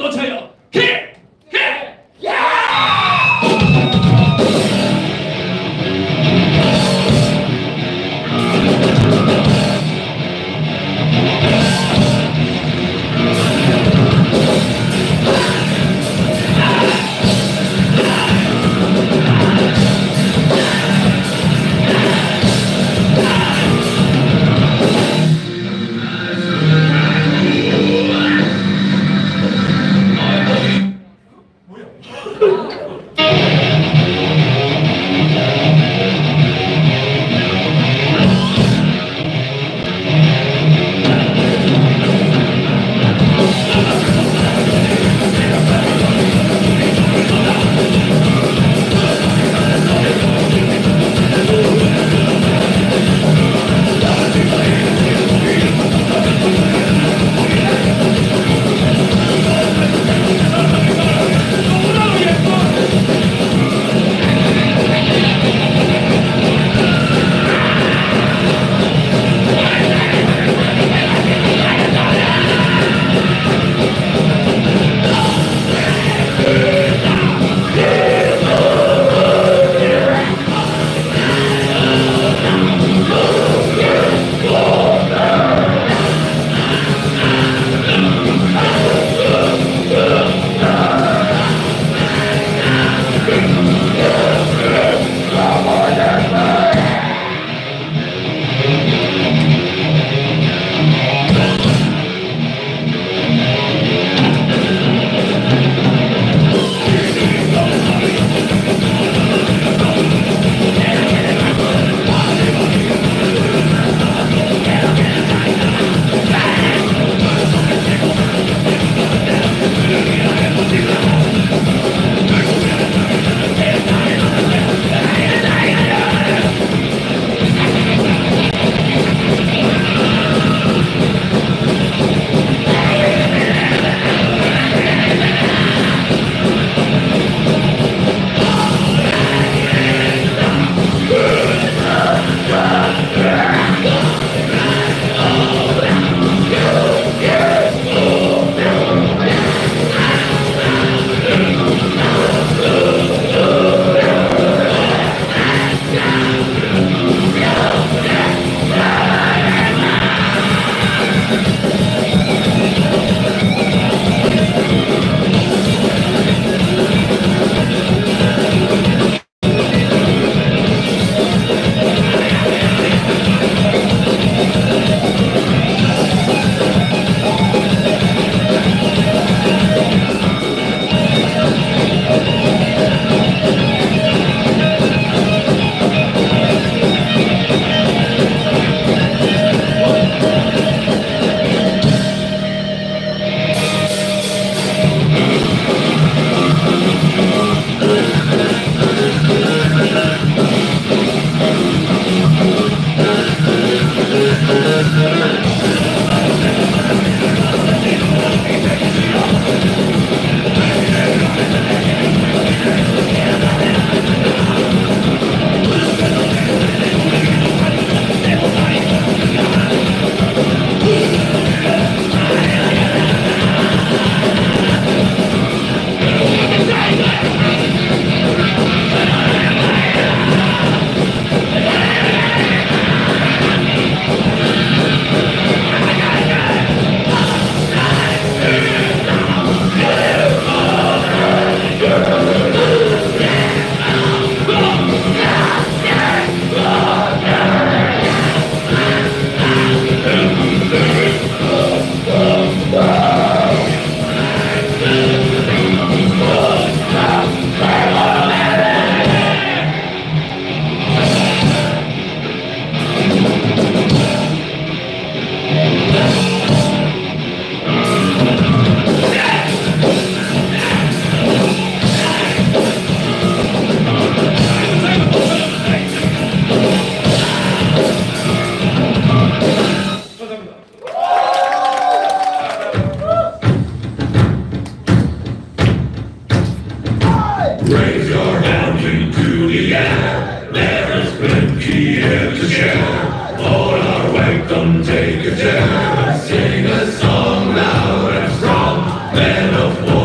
한번 더 쳐요. 킥! Take a turn, sing a song loud and strong, men of war.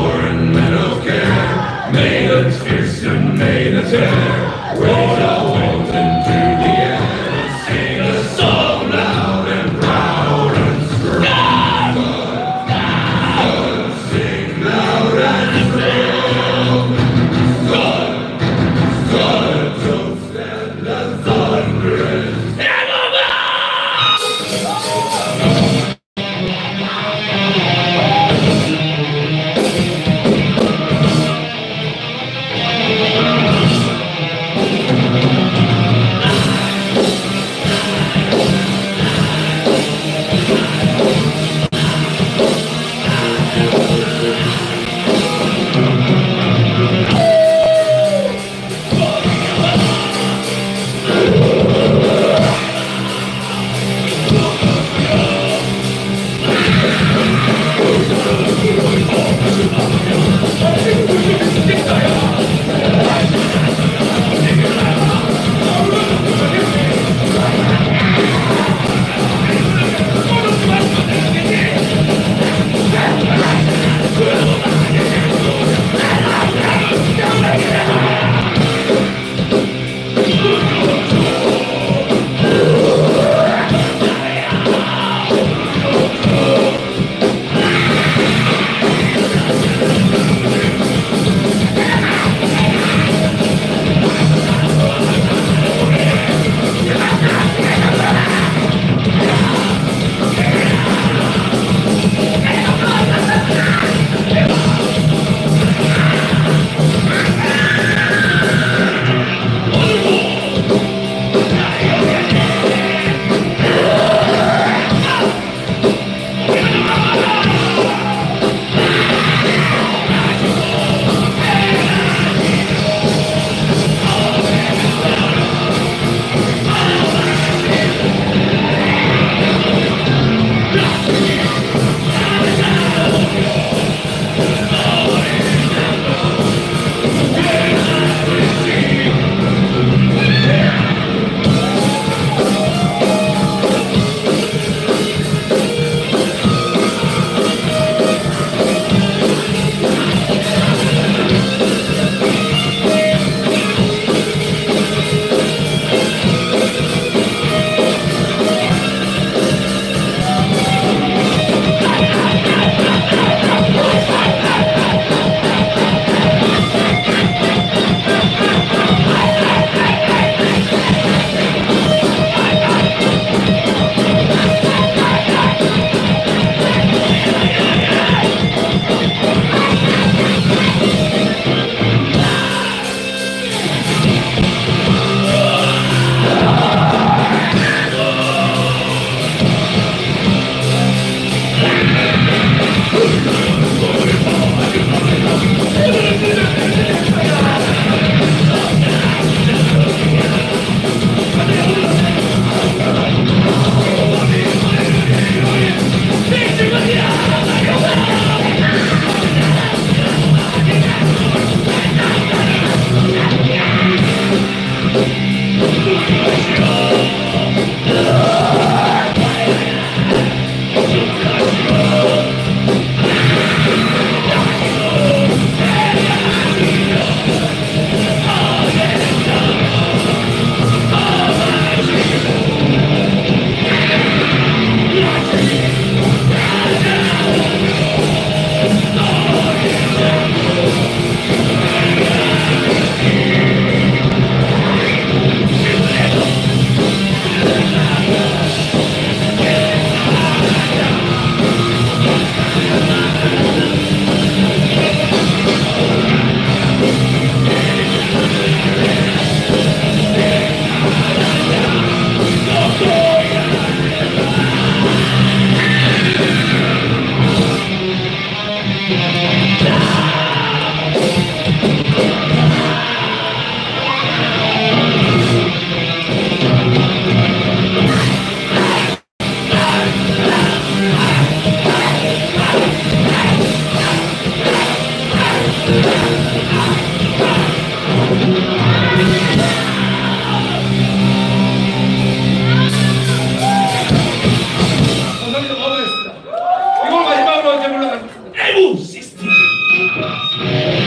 Sistema.